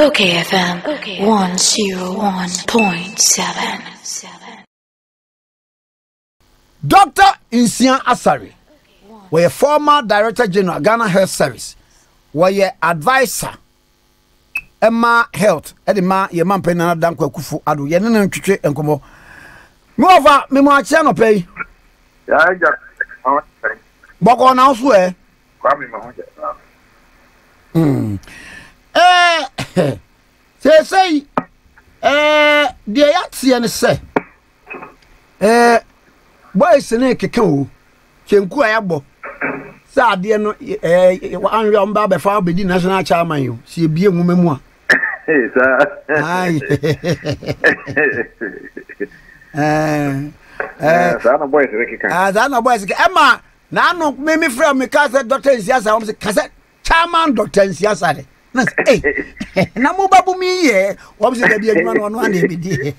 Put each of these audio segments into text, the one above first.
Okay FM 101.7. Dr. Nsiah Asare, we're former Director General, Ghana Health Service. We're advisor, Emma Health. Edema yeman pe nana dan kwa kufu adu. Yenene nchuche enkomo. Mwova, mimwachia no pei. Ya, ya. Boko na usu e? Kwa mimwachia. Diye yati ya nise. Boy sene kekeu chenku ayabo sa ade no anwe on ba befa obedi national chairman yo si ebie nwome mu a sa na boy sene Emma na no me from me ka se Dr. Nsiah Asare se kase chairman Dr. Nsiah Asare na na mo babu mi ye wo se da bi aduma no no ade bidi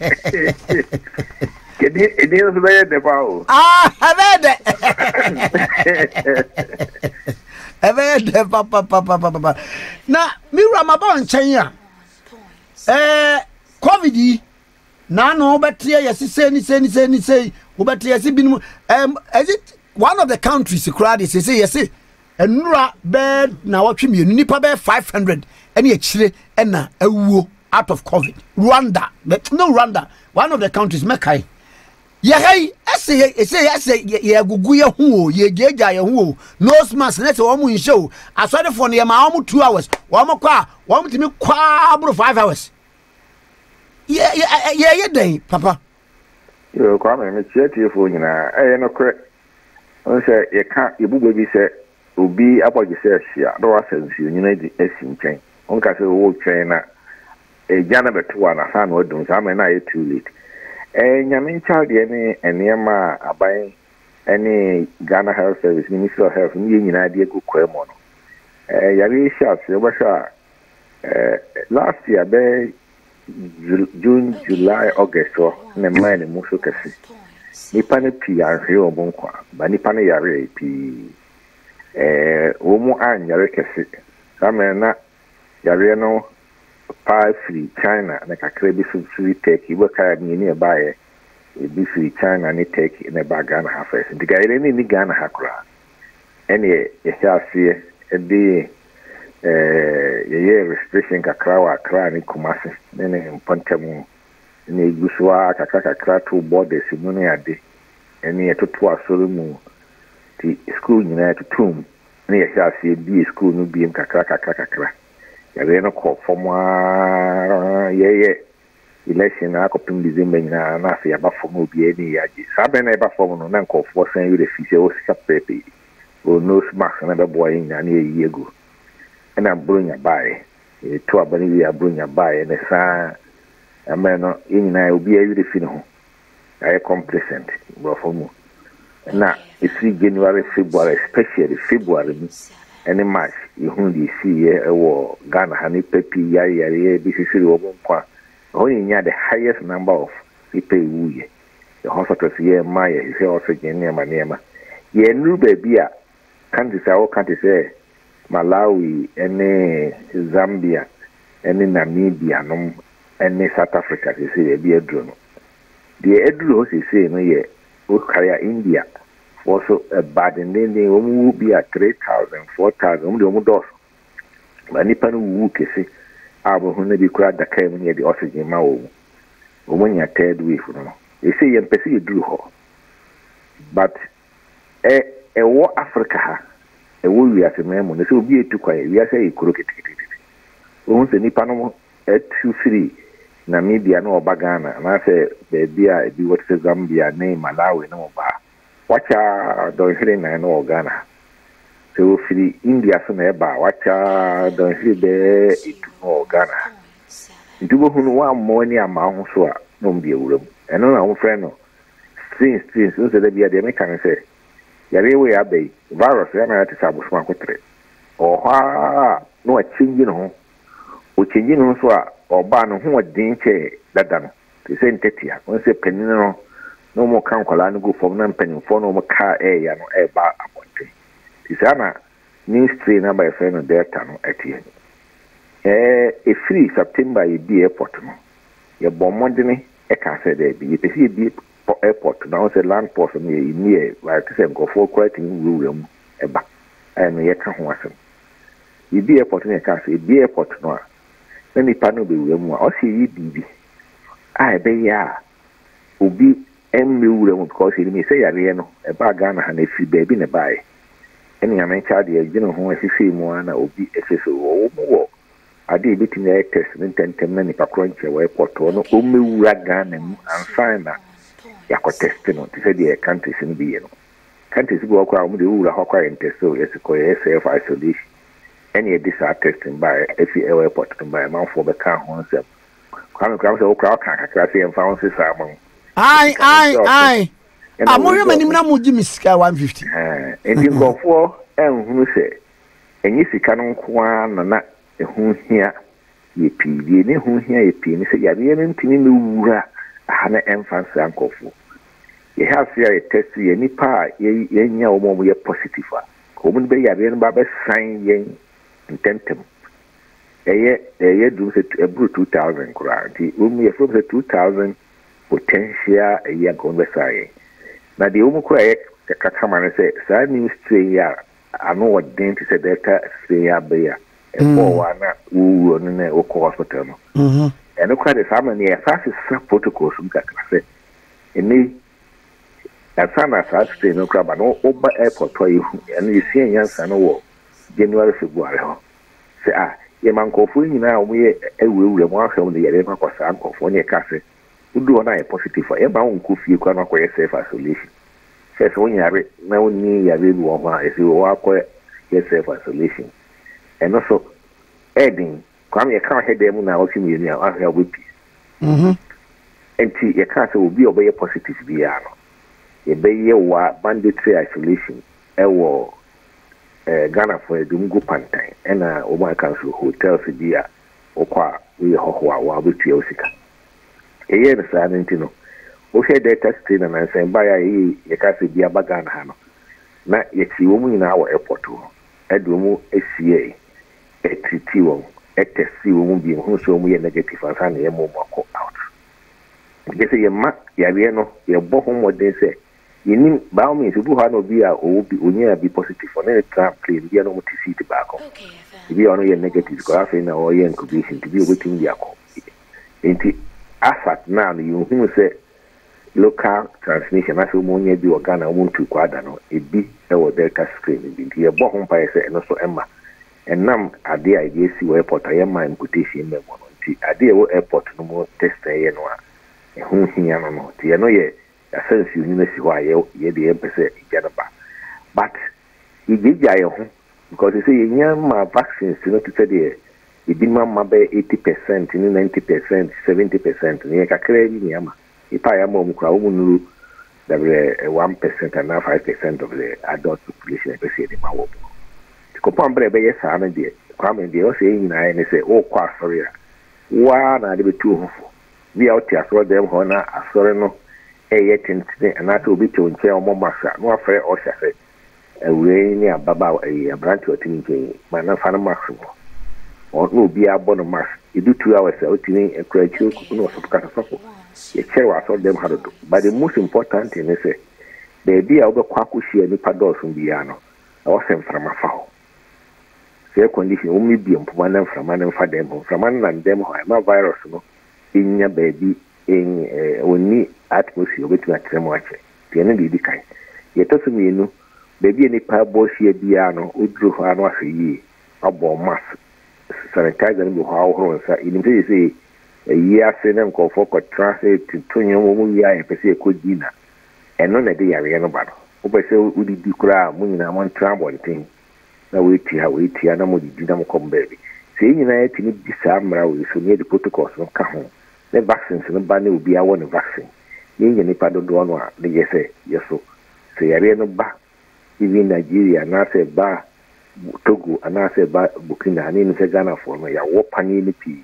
It is very the power. Ah, I've heard it. Papa. Now, me Ramabon China. COVID. Now, no, but here, yes, say, but yes, is it one of the countries you cried? Is say, yes, and Nura bed now watching you, Nipa bear 500, and yet Chile, and now a woo out of COVID. Rwanda, one of the countries, Makai. Yahai, I say, Yaguya who, Yaja who, nose mask, let's a woman show. I saw the phone, Yamamu 2 hours, Wamaka, Wam to me, Quabro 5 hours. Yeah, day, Papa. You come and it's yet you for you now. I know correct. I say, you can't, you booby said, will be about yourself here. No, I said, you need the Essing chain. Uncle said, old China, a Janabet one, a son, or don't, I mean, I too late. Nyamin child any enema abai any Ghana Health Service, Ministry of Health, Union idea go kwemo no. Yari shots yobasha last year be June, July, August or na mine muso kase. Nipa ne pi anhwe obon kwa, ba nipa ne yare pi. Wo mu an yare kase. Samena yare no pie free China na kakra bi so free Turkey we ka ni nearby e bi free China ni Turkey na ba Ghana ha first the guy ni Ghana ha kra any e sha see e bi restriction kakra wa kra ni Kumasi ni mpantamu ni iguswa kakra to borders mu ni ade any e totu asoro mu ti school ni na totum ni e sha see bi school no bi kakra yare no ko fomwa ye election na ko pindi zimbe na na afi aba fomo bi eni yaji sabe na eba fomo no na ko fo san yure fise o sika pepe o no smack na be boy na na yego na brunya bae e to abani wi abrunya bae na sa ameno eni na obi yure fine ho ay complacent bo fomo na isi January February especially February any match you only see a Ghana honey pepi yari this is only the highest number of people who the hospitals here my also Genia ye new baby countries Malawi any Zambia any Namibia any South Africa you see be a drone the edro is say no ye India also a bad and then they will be at 3,000, 4,000 dollars. But Nipanu Wukesi, our Hunabi crowd that came near the oxygen mao. When you are third wave, they say you perceive drew her. But a war Africa, a wool we are a memo, this will be too quiet. We are saying crooked. Once the Nipano at 2-3, Namibia no Bagana, and I say, baby, I be what Zambia name, Malawi no bar. Wacha don hiri na no Ghana so free India so na ba wacha don hiri be itu no Ghana ntubo hunu wa money amaho so a no mbia wuram eno na wo friend no since so se bia de me kan se yare we abei virus ya na tisabu so akotre oha no a chingi no o chingi no so a oba no ho odin che dada no se ntetia won se penino no no more can call and go from Nampen for no more car air and air bar about it. Tisana, new strain by a friend of their town at here. e free September e bi airport no ye bomodene e ka se there bi ye pese bi airport now say land port no ye near like say go for quality rural mu e ba and ye ka ho asem ye bi airport no e ka se bi airport no na ni pano be wura mu a o se ye bi a e be ya obi en me wura mu because he me say ya re no e ba Ghana ha na free baby ne ba e enya me cha de e gino ho asese mu ana obi esese wo wo ade bitimi ay test ntentem na nipa kronche wa airport no omewura Ghana mu ansaina yakotest no tse de countries no biye no countries go akwa mu de wura ho kwa test so yes ko self isolation any of this are testing by FELA airport by man for the car concept kwame kwame so kwa ka kakra se mfa won se saman ai amoyo manim na mu jimi sika 150 enti ngofo enhunu se enyi sika no kwa na ehunhia ye pidi ne hunhia ye pidi se ya ye ntini me wura ana emfansa ankofo ye ha sia ye test ye nipa ye nya omo ye positive ko mun be ya be ba ba sign ye intentem ye do se abru 2000 kura ti omo ye from the 2000 potential ye conversation na de omo kura ye kakamane se sa ni strain ya ano odent se delta strain ya be ya wana uwo nene okwa hospital no and okwa de family e fast protocol so nka kase eni asana fast no kraba no oba airport to ihu and you see yansa no wo January February ho se ah ye mankofu nyina wo ye ewewure mo ahwem de yere makwasa ankofu ne kase udu ona e positive e ba won kofie kwa na kwa self isolation se so nyare na woni yare bi wo ho e se wo akwa self isolation and also adding come you can't head them now team you are here with peace and you can't say will be obey positive be are e be ye wa mandatory isolation e wo Ghana for the Mungu pantai and o ma council hotels be are okwa we hoho wa betu osika e ye na sa ntino o she data strain na say ba ya e ka se be abagana ha no na ye ti wo mu nyina wa airport ho edomu esie etitiwo etesi wo mu bi nhu so mu ye negative ansa na ye mo mako out ngese ye ma ya bi no ye bo ho modern se yini ba o mi se bu ha no bi a o bi onye bi positive for na trap clean bi no mutisi ti ba ko bi ono ye negative ko afi na o ye incubation ti bi o wetin bi akọ enti asat na no you hu se local transmission aso mo onye bi organ o mu tu kwada no e bi e wo delta strain bi ti e bo ho pa ese no so emma enam ade a ye si wo airport aye ma imputation me mo no ti ade e wo airport no mo test aye no a e hu hia no no ti e no ye asense uni na si ho aye ye de e pese ijanaba but e gija ye ho because e say ye nya ma vaccines no ti said e bi ma be 80% ni 90% 70% ni e ka kre ni ama ipa ya mo kwa umunuru that 1% and 5% of the adult population especially in Mawobo. The company be yes and dey come and dey say in na say o kwa sorry wa na dey betu hofo we out here so them ho na asori no e yet incident and that obi to nche o masa no afre o sase we ni ababa e branch otin nche ma na fa na maso o no obi abo no mas e do 2 hours otin e kra chi o no so ka so ye chewa so dem hado but the most important thing is the be a obekwaku share ni pados mbiya no awo sem frama fawo se condition o mi bi mpoma na frama na fa dem frama na dem ho ma virus no inya baby in oni atmosphere obetu atremo ache ti ene bi kai ye tosu mi enu baby ni pa bo share biya no odru ho ano afi abo mas sanitizer ni bo ho ho sa ini be say ya senen ko foko transit tunyo mo mu ya pese ko dina eno na de ya re no ba no obese udi dikura mu nyina mo trambo ntin na we ti ana mo di dina mo kombe se nyina ya tini bisa mra we so ne de protocols no ka ho ne vaccines no ba ne obi awo ne vaccine ye nyina pa do do no a de yese yeso se ya re no ba even Nigeria na se ba Togo ana se ba Burkina ni se Ghana for no ya wo pani ni pi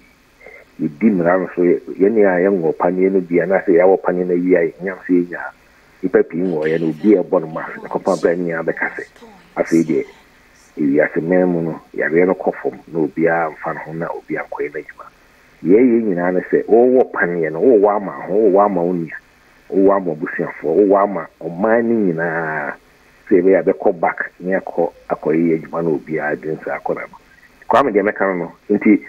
e dimran so ye ne aye ngo panye no bia na se ya wo panye na yi aye nyam se nya ipa pi ngo ye no bia bon ma ko pa bra ni abekase afi de Yasemu, Yareno Kofum, Nubia, Fanhona, Obia, Quenajma. Yea, in an essay, oh, Panian, oh, Wama, Unia, oh, Wama Busian for oh, Wama, or mining in a say we are the call back near call a coyman will be a dance. I call them. Come again, Mecano, indeed,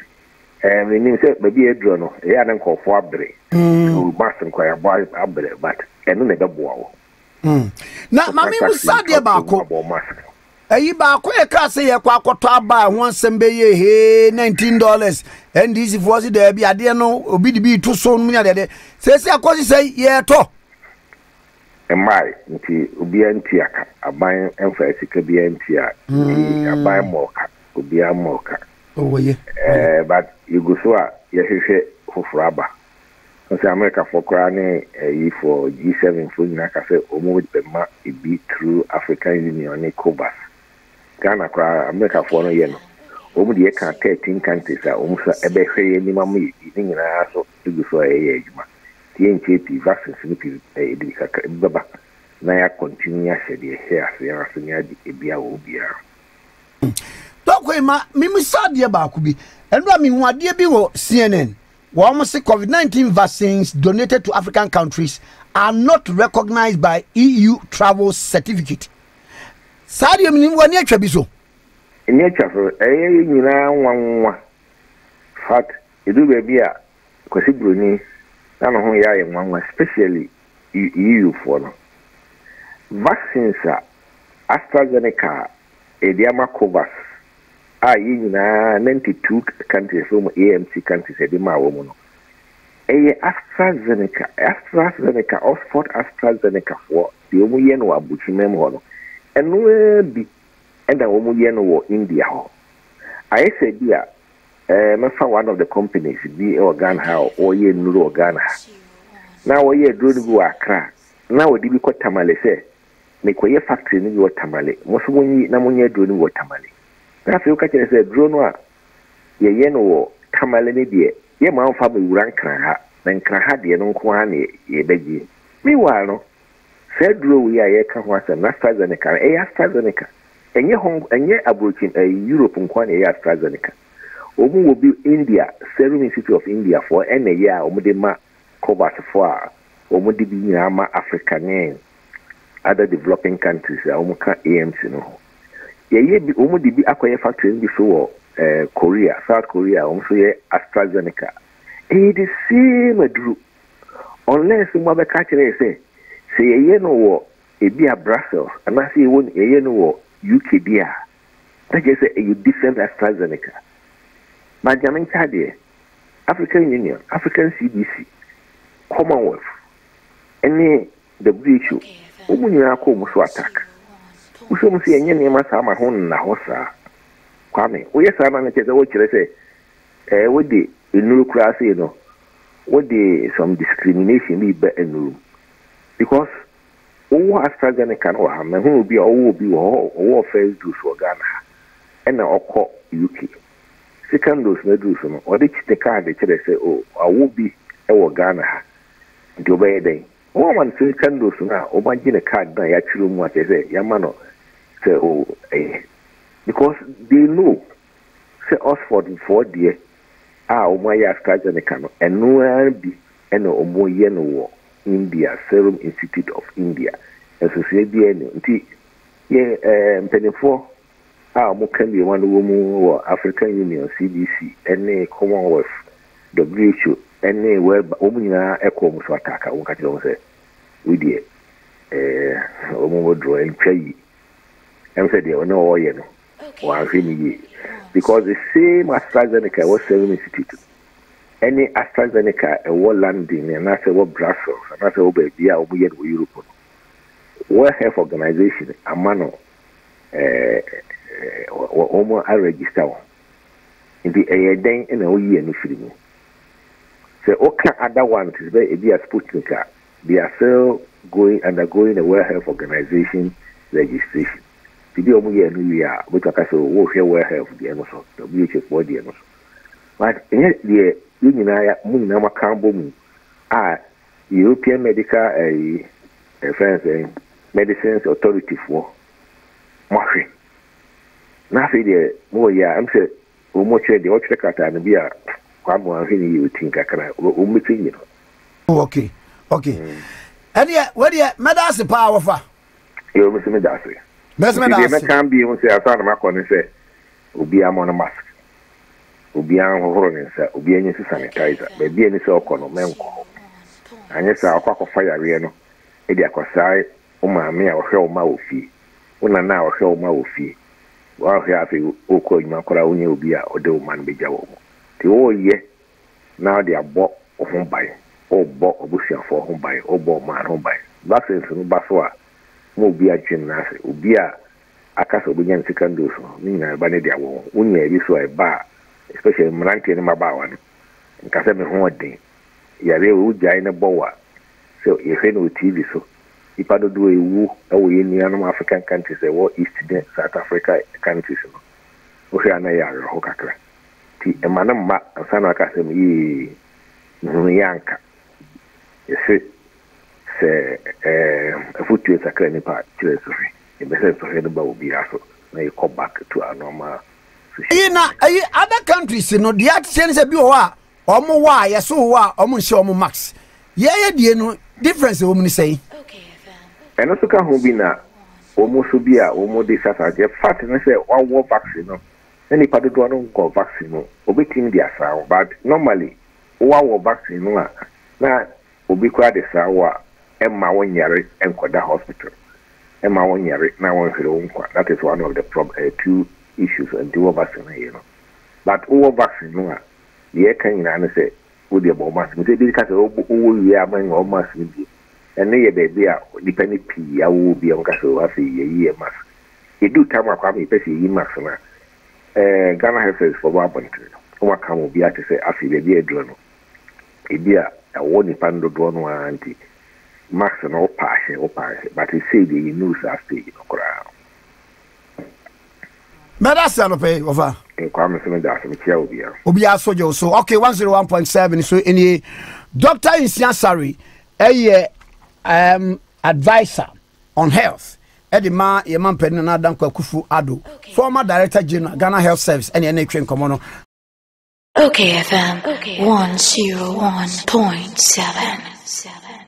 and the name said, maybe a journal, a young call for Abdre, who must inquire about Abdre, but another bow. Now, Mammy was sad about mask. Iba kwe kase ye kwa kotoa ba won sembe ye he $19 and this for si there be ade no obi di bi to so no nya de sese akosi say ye to emai nti obi anti aka aban enfa sika bi anti a aban moka obi amoka owoye but igusoa ye hwehwe fofura ba so America for crane for G7 for na ka say omo be ma ibi through African Union e cobas Ghana kwa America for no yeno omu de ka 13 countries a omu so ebehwe ni mamu yi ni na so iguso e ejuma TNP vaccine ni di ka baba na ya continue ya shede e asira so ni adi ebia obia tokwe ma mimi sadie ba ku bi enu ami hu ade bi wo CNN almost COVID-19 vaccines donated to African countries are not recognized by EU travel certificate. Sadio minimwa ni atwa biso. Ni atwa so eh nyina nwanwa. Fact, edu be bia kwesi broni na no ho ya nwanwa especially EU for no. Vaccines AstraZeneca ediama covas in 92 countries, AMC countries, AstraZeneca, Oxford AstraZeneca for the Omuyen or Buchimem and where be and the Omuyen or India. I said, dear, one of the companies, be Organa or Ye Nuru Organa. Now, ye do Accra. Now, we do Tamale say, make a factory in your Tamale. Most when you Namunia do what Tamale. Nafi ka kire se drone a ye yeno wo kamale ne de ye ma nfa be wura nkran ha de no nko ane ye bagi mi wa no se drone wi a ye ka ho asa na AstraZeneca e AstraZeneca enye ho enye abrochi Europe nko ane ye AstraZeneca omu wo bi India Serum Institute of India for ene ye a omu de ma cover for a omu de bi nyina ma Africa ne other developing countries a omu ka AMC no ye bi omu di bi akoye factory bi so Korea South Korea omu so ye AstraZeneca e the same drew unless mo be ka kire say ye no wo e bi a Brussels and I say won ye no wo UK dia that just say you different AstraZeneca but jamin chade African Union African CDC Commonwealth and the WHO omu ni akomu so attack uso musi enye nema sama hon na hosa kwame oye sama na cheze wo kire se we dey enuru kura se no we dey some discrimination be be enuru because owo AstraZeneca no ha me hu obi owo first dose for Ghana and na okọ UK second dose na dose no odi chite card kire se o awo bi e wo Ghana ha ndi obaye den o man second dose na obagine card na ya chiro mu atese ya ma no because they know say Oxford for there AstraZeneca and no be and omoye no wo India Serum Institute of India associate be no nti ye mpenefo mo kan be one wo mu African Union CDC and Commonwealth WHO and web omunya ekom so ataka won ka tell say we dey omo draw and pay I'm saying they no oil, no. Or because the same AstraZeneca was Serum Institute. Any AstraZeneca, a world landing, and that's what Brussels, and that's what they are over Europe. World Health Organization, a man, or almost a register. In the air, then in a year, and if you say, okay, other ones, they are Sputnik, they are still going undergoing the World Health Organization registration. Today, we are going to talk about World Health Organization, WHO for the WHO. But the United are European Medical Medicines Authority for Mafia. na say dey mo ya am say o mo chere dey o chere kata na bia kwa mo an hin you think akara o meeting you know. Okay and yeah where dey madas power fa you me say madas me can be you say asana ma ko ni say obi am on mask obi am hohoro ni say obi anyi sanitizer be bi ni say okọ no menko anyi say akwa ko fire we no e dey akosai o ma me a o hwe o ma ofi una na o hwe o ma ofi wa hia fi oko nyuma kora onye obi a ode o man beja wo ti wo ye na de abo ohun bai obo obusia fo ohun bai obo ma ohun bai vaccine no baso a mo obi a twin na se obi a aka so bunyan secondary so ni na ba ne de awo onye e bi so e ba especially mranti ni maba wa no nka se me ho den ya re wo gai ne bowa so e fe no tv so ipado do ewu awo ye ni anum African countries e wo East de South Africa countries no o se ana ya ro kakra ti e manam ma sana ka se mi no yanka se futu sakra ni pa chile so fi e be se so he no ba obi aso na e come back to our normal e na other countries no the action se bi ho a omo wa ye so ho a omo nse omo max ye die no difference omo ni sei and also can who be now almost to be a almost disaster fat and I say one war vaccine no any part do not go vaccine no obiting their sound but normally one war vaccine no na obi kwa the sawa emma won yare enkoda hospital emma won yare na won hire won kwa that is one of the two issues and the war vaccine here no but war vaccine no the can na say we dey bomb mass we dey ka say wo wi amen o mass we and ye baby a depending p ya wo bi on ka so afi ye max e do time akwa me pe ye max na Ghana Health Service for Babon o wa kan obi ate se afi baby edro no e bia e wo ni pando do no anti max na o pass but he say the news after you okra Madasa no pay over e kwa me se me da se me kia obi a so je so okay 101.7 so any Dr. Nsiah Asare eye advisor on health edima yeman peni na dan kwakufu ado former director general Ghana Health Service and NHN Komono Okay FM 101.7